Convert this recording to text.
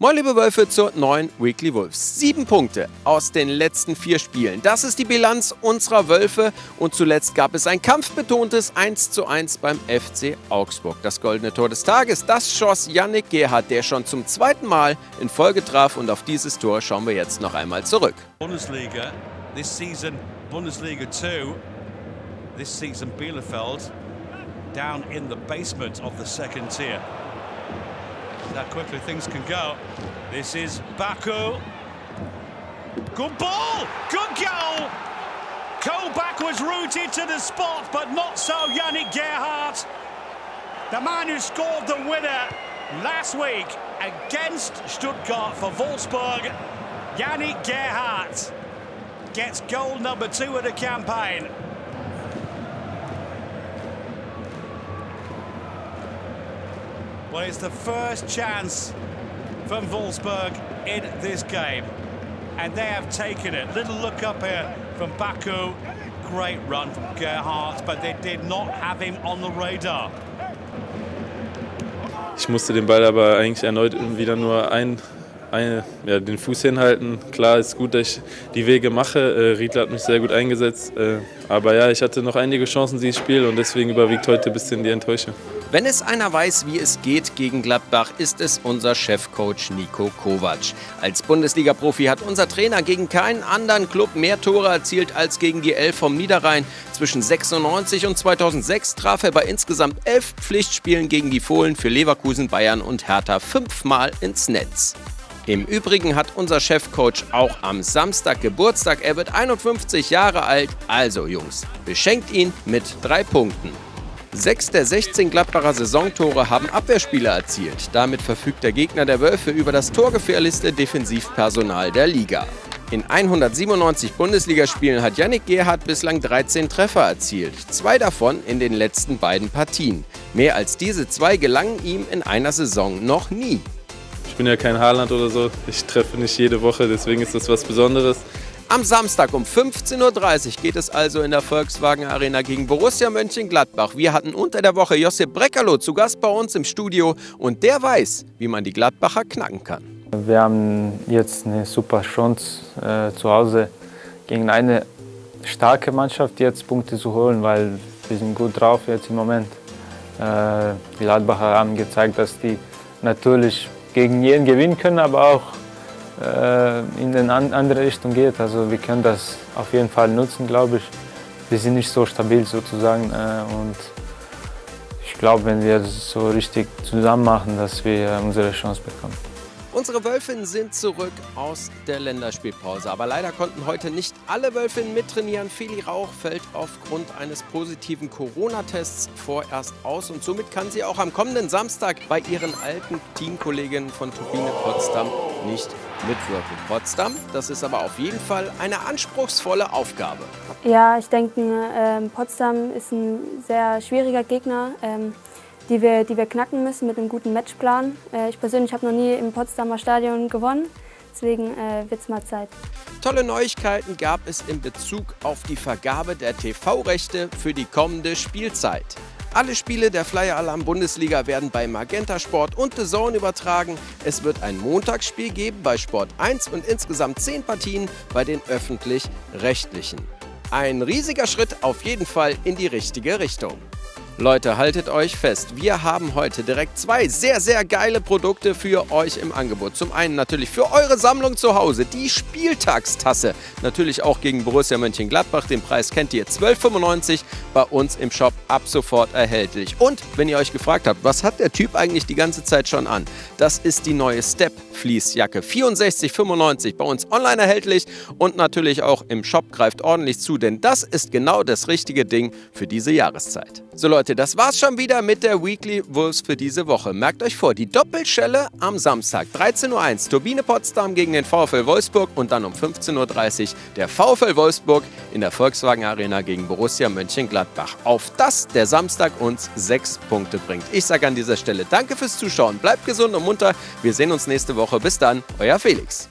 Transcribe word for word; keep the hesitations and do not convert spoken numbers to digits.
Moin liebe Wölfe zur neuen Weekly Wolves. Sieben Punkte aus den letzten vier Spielen. Das ist die Bilanz unserer Wölfe und zuletzt gab es ein kampfbetontes eins zu eins beim F C Augsburg. Das goldene Tor des Tages, das schoss Yannick Gerhardt, der schon zum zweiten Mal in Folge traf, und auf dieses Tor schauen wir jetzt noch einmal zurück. Bundesliga, this season Bundesliga two, this season Bielefeld, down in the basement of the second tier. That quickly things can go. This is Baku. Good ball, good goal. Kovac was rooted to the spot, but not so Yannick Gerhardt. The man who scored the winner last week against Stuttgart for Wolfsburg, Yannick Gerhardt, gets goal number two of the campaign. Well, it's the first chance from Wolfsburg in this game, and they have taken it. Little look up here from Baku. Great run from Gerhardt, but they did not have him on the radar. Ich musste den Ball aber eigentlich erneut wieder nur ein, ein, ja, den Fuß hinhalten. Klar, ist gut, dass ich die Wege mache. Äh, Riedler hat mich sehr gut eingesetzt. Äh, aber ja, ich hatte noch einige Chancen dieses Spiel und deswegen überwiegt heute ein bisschen die Enttäuschung. Wenn es einer weiß, wie es geht gegen Gladbach, ist es unser Chefcoach Niko Kovac. Als Bundesliga-Profi hat unser Trainer gegen keinen anderen Club mehr Tore erzielt als gegen die Elf vom Niederrhein. Zwischen neunzehnhundertsechsundneunzig und zweitausendsechs traf er bei insgesamt elf Pflichtspielen gegen die Fohlen für Leverkusen, Bayern und Hertha fünfmal ins Netz. Im Übrigen hat unser Chefcoach auch am Samstag Geburtstag. Er wird einundfünfzig Jahre alt. Also Jungs, beschenkt ihn mit drei Punkten. Sechs der sechzehn Gladbacher Saisontore haben Abwehrspieler erzielt. Damit verfügt der Gegner der Wölfe über das torgefährlichste Defensivpersonal der Liga. In hundertsiebenundneunzig Bundesligaspielen hat Yannick Gerhardt bislang dreizehn Treffer erzielt, zwei davon in den letzten beiden Partien. Mehr als diese zwei gelangen ihm in einer Saison noch nie. Ich bin ja kein Haaland oder so, ich treffe nicht jede Woche, deswegen ist das was Besonderes. Am Samstag um fünfzehn Uhr dreißig geht es also in der Volkswagen Arena gegen Borussia Mönchengladbach. Wir hatten unter der Woche Josip Brekalo zu Gast bei uns im Studio und der weiß, wie man die Gladbacher knacken kann. Wir haben jetzt eine super Chance äh, zu Hause gegen eine starke Mannschaft jetzt Punkte zu holen, weil wir sind gut drauf jetzt im Moment. Äh, die Gladbacher haben gezeigt, dass die natürlich gegen jeden gewinnen können, aber auch in eine andere Richtung geht. Also wir können das auf jeden Fall nutzen, glaube ich. Wir sind nicht so stabil sozusagen und ich glaube, wenn wir das so richtig zusammen machen, dass wir unsere Chance bekommen. Unsere Wölfinnen sind zurück aus der Länderspielpause, aber leider konnten heute nicht alle Wölfinnen mittrainieren. Feli Rauch fällt aufgrund eines positiven Corona-Tests vorerst aus und somit kann sie auch am kommenden Samstag bei ihren alten Teamkolleginnen von Turbine Potsdam nicht mitwirken. Potsdam, das ist aber auf jeden Fall eine anspruchsvolle Aufgabe. Ja, ich denke, ähm, Potsdam ist ein sehr schwieriger Gegner. Ähm, Die wir, die wir knacken müssen mit einem guten Matchplan. Ich persönlich habe noch nie im Potsdamer Stadion gewonnen, deswegen wird es mal Zeit. Tolle Neuigkeiten gab es in Bezug auf die Vergabe der T V-Rechte für die kommende Spielzeit. Alle Spiele der Flyeralarm Bundesliga werden bei Magenta Sport und The Zone übertragen. Es wird ein Montagsspiel geben bei Sport eins und insgesamt zehn Partien bei den Öffentlich-Rechtlichen. Ein riesiger Schritt auf jeden Fall in die richtige Richtung. Leute, haltet euch fest, wir haben heute direkt zwei sehr, sehr geile Produkte für euch im Angebot. Zum einen natürlich für eure Sammlung zu Hause, die Spieltagstasse. Natürlich auch gegen Borussia Mönchengladbach, den Preis kennt ihr, zwölf fünfundneunzig, bei uns im Shop ab sofort erhältlich. Und wenn ihr euch gefragt habt, was hat der Typ eigentlich die ganze Zeit schon an? Das ist die neue Step-Fließjacke, vierundsechzig fünfundneunzig, bei uns online erhältlich und natürlich auch im Shop, greift ordentlich zu, denn das ist genau das richtige Ding für diese Jahreszeit. So Leute, das war's schon wieder mit der Weekly Wolves für diese Woche. Merkt euch vor, die Doppelschelle am Samstag dreizehn Uhr eins, Turbine Potsdam gegen den VfL Wolfsburg und dann um fünfzehn Uhr dreißig der VfL Wolfsburg in der Volkswagen Arena gegen Borussia Mönchengladbach. Auf dass der Samstag uns sechs Punkte bringt. Ich sage an dieser Stelle danke fürs Zuschauen, bleibt gesund und munter. Wir sehen uns nächste Woche. Bis dann, euer Felix.